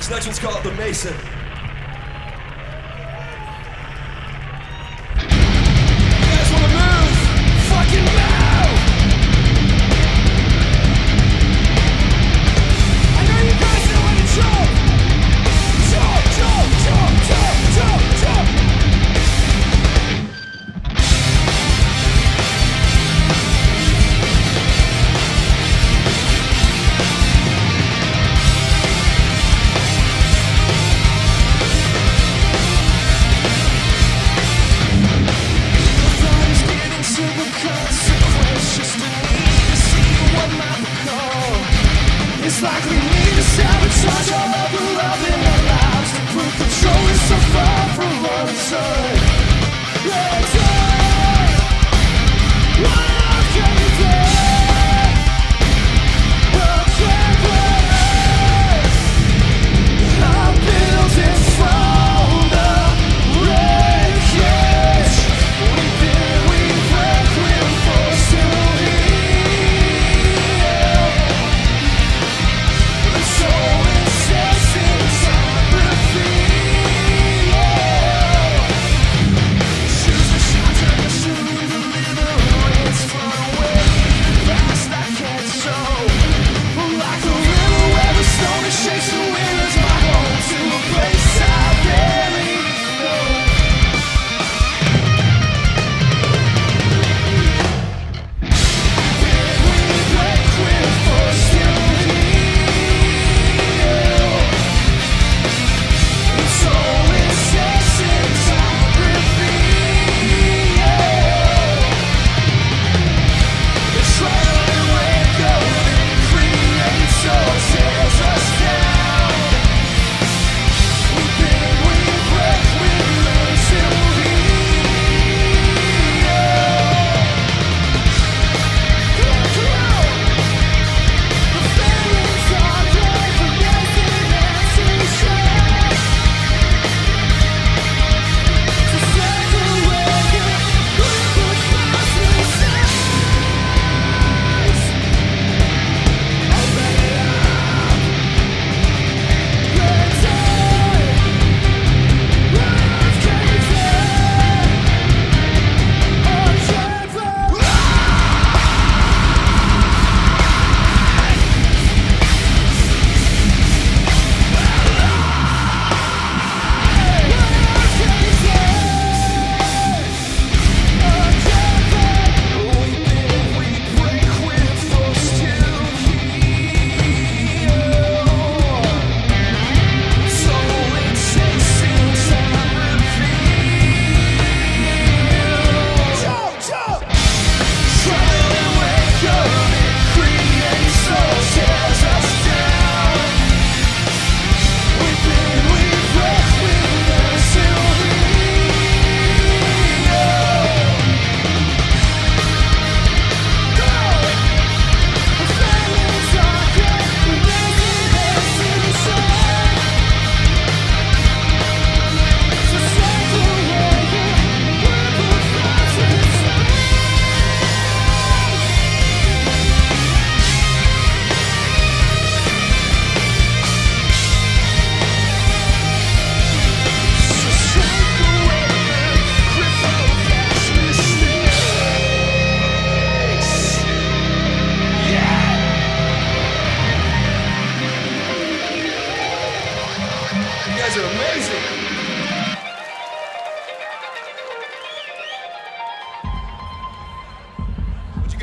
This next one's called The Mason.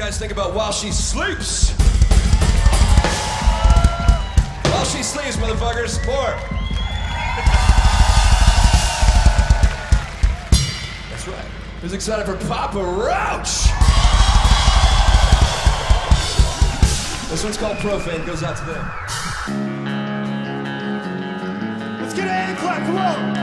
Think about While She Sleeps. While she sleeps, motherfuckers. More. That's right. Who's excited for Papa Roach? This one's called Profane. Goes out to them. Let's get a hand clap. Come on.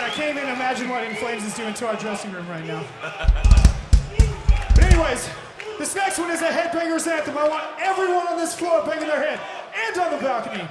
Man, I can't even imagine what In Flames is doing to our dressing room right now. But anyways, this next one is a headbanger's anthem. I want everyone on this floor banging their head and on the balcony.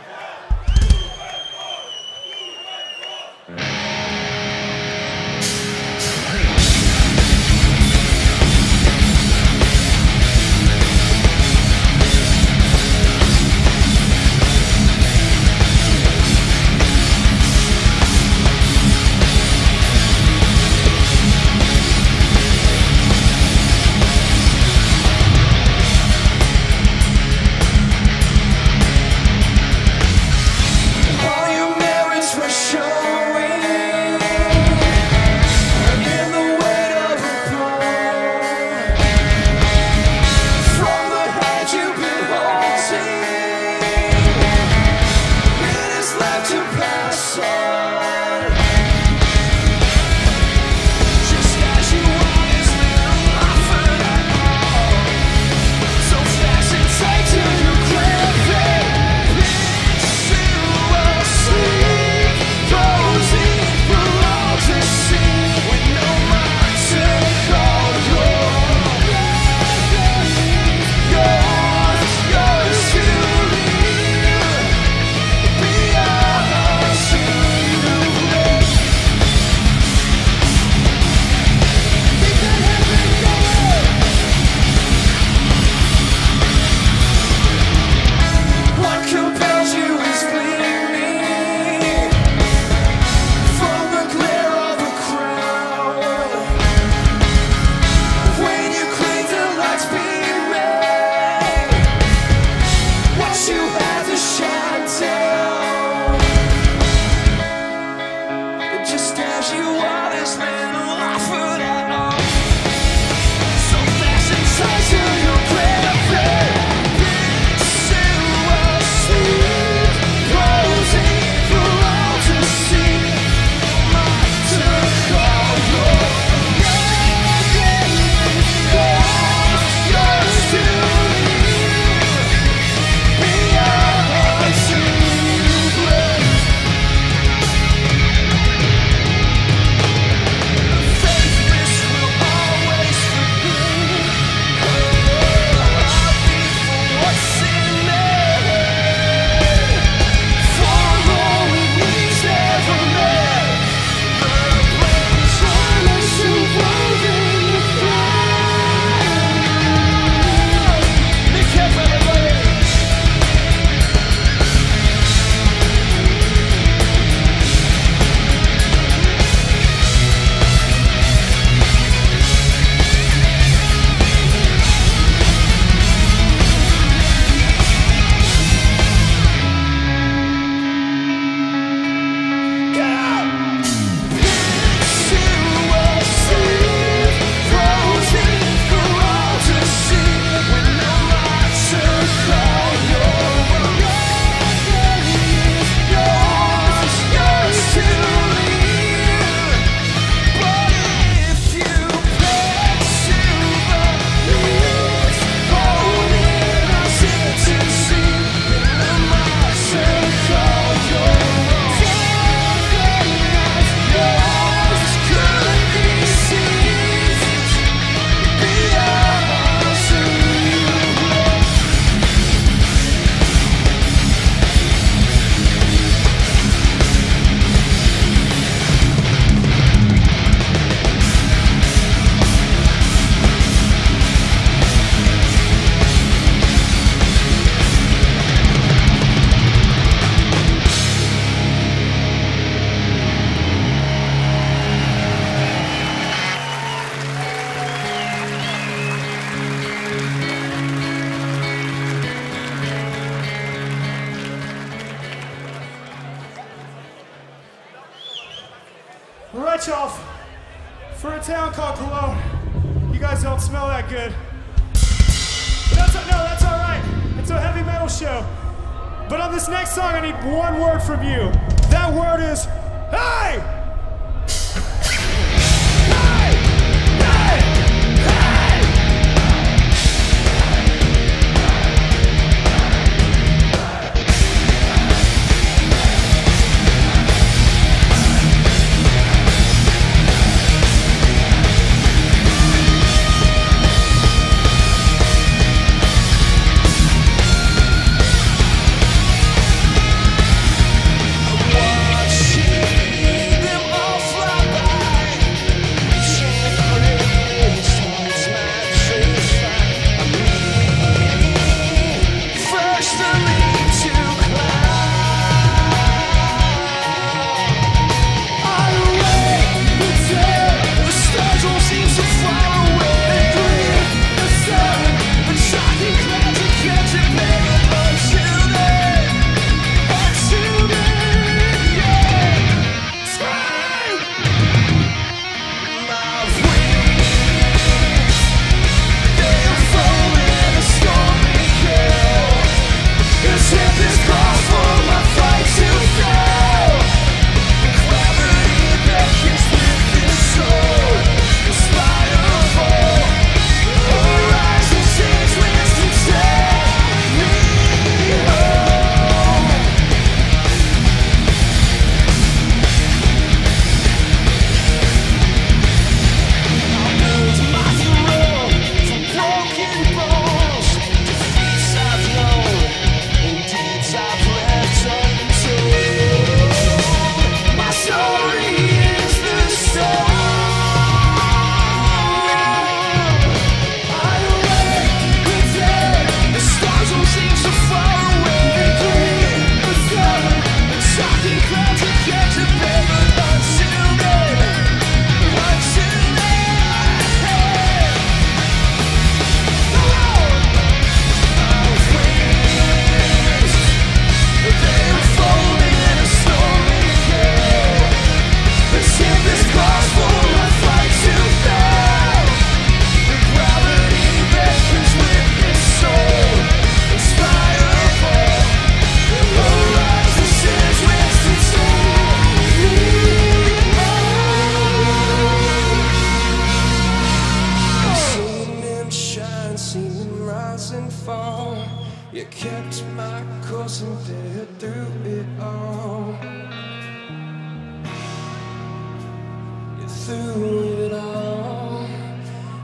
through it all,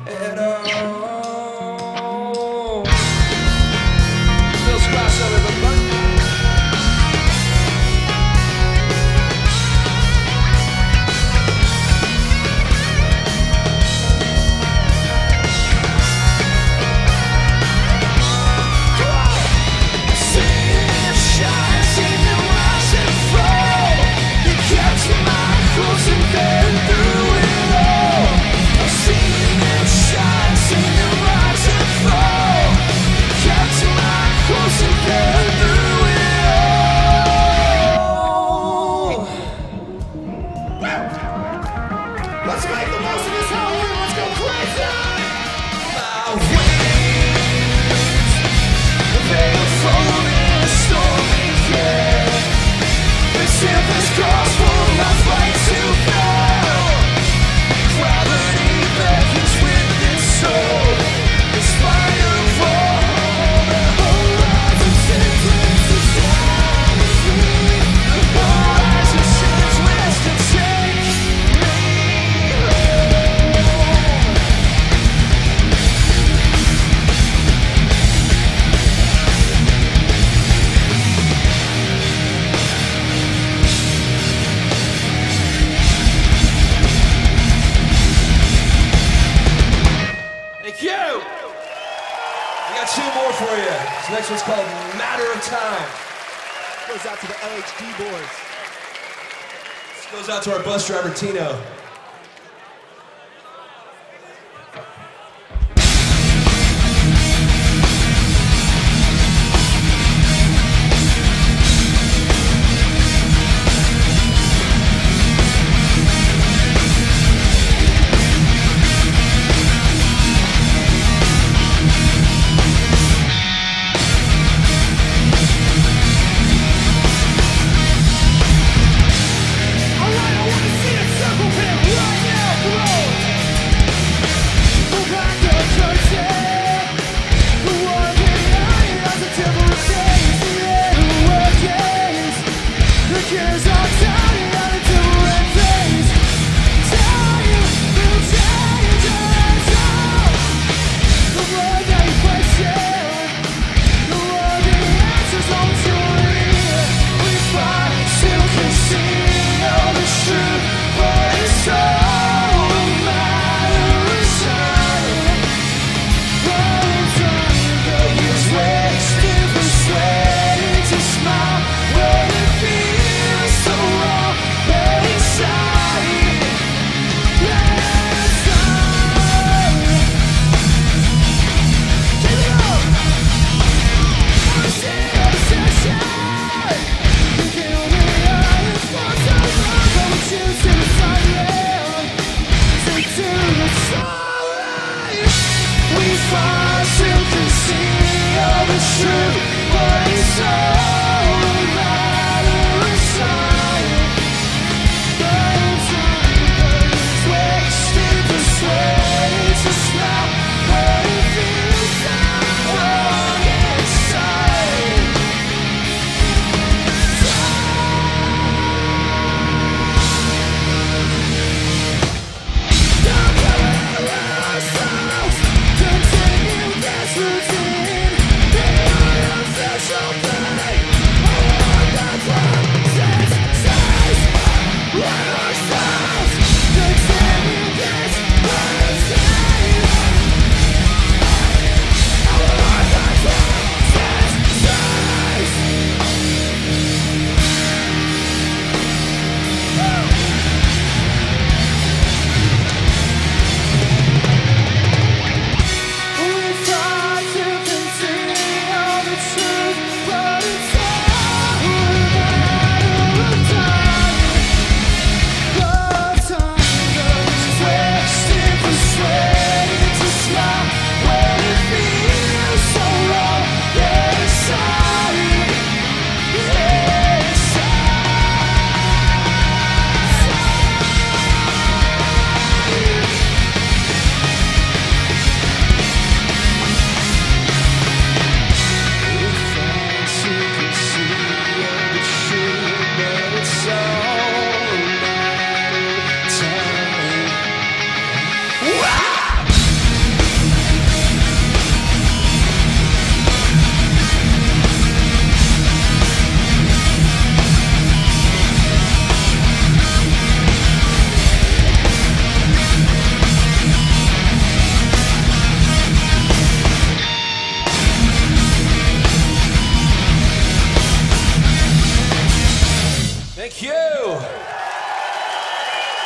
at all. Let's cross over the button. Let's make the most of this Halloween, let's go crazy! My wings, they are full in a stormy head. They sent this cross for my flight to hell. Gravity beckons with its soul. In spite of all, the whole life is different to me. The boys and sins rest and take. Two more for you. This next one's called Matter of Time. Goes out to the LHD boys. This goes out to our bus driver, Tino. We'll be right back.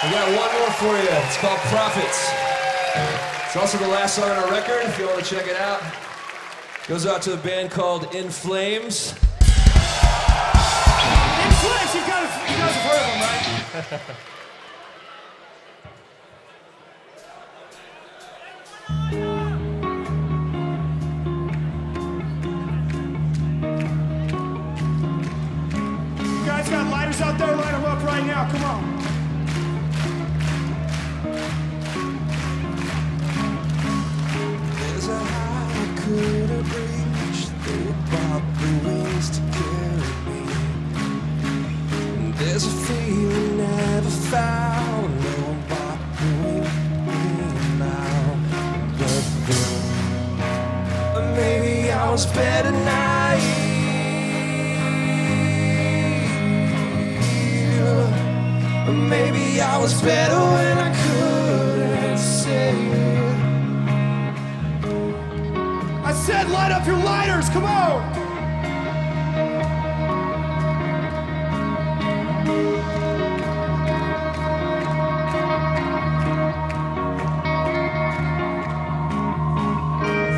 We got one more for you. It's called Prophets. It's also the last song on our record, if you want to check it out. It goes out to a band called In Flames. In Flames, you guys have heard of them, right? You guys got lighters out there? Light them up right now, come on. There's a high I could have reached. They bought the wings to carry me. There's a feeling never found. No bought the wings now. But then maybe I was better naive. Maybe I was better when I couldn't say it. I said light up your lighters, come on!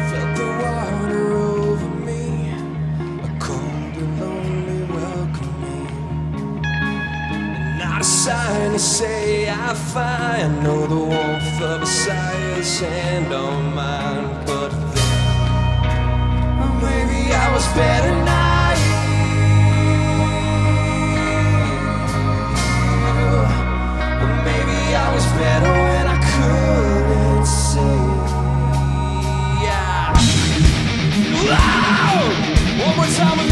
Felt the water over me, a cold and lonely welcoming. And not a sign to say I find, nor the warmth of a sire's hand on mine, but maybe I was better naive. Maybe I was better when I couldn't say. Yeah. Wow! One more time with me.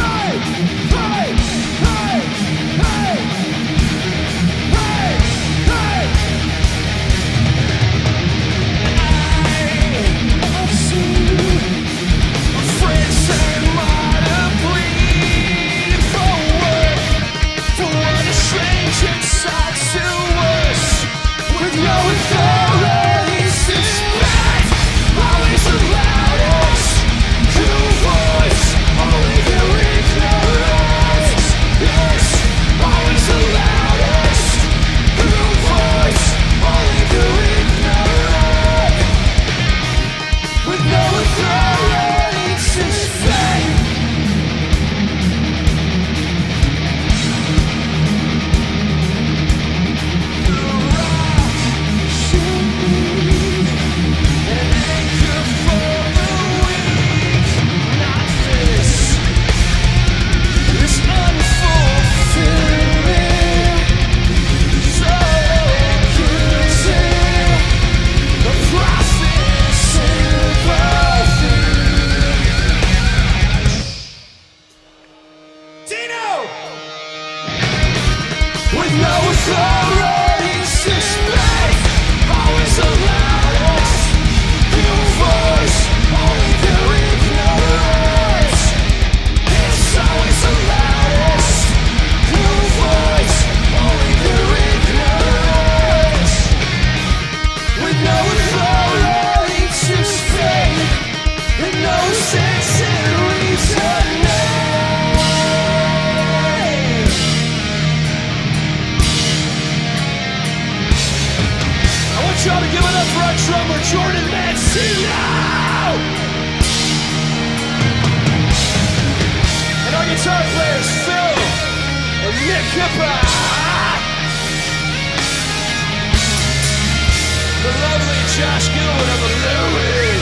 Hey! Hey! Hey! Hey! Hey! Tino! With no authority to speak, always allowed us your voice, only their ignorance. It's always allowed us your voice, only their ignorance. With no authority to speak, and no sense in reason. Y'all to give it up for our drummer, Jordan Mancino! And our guitar players, Phil and Nick Hippa! The lovely Josh Gilman of the Louis!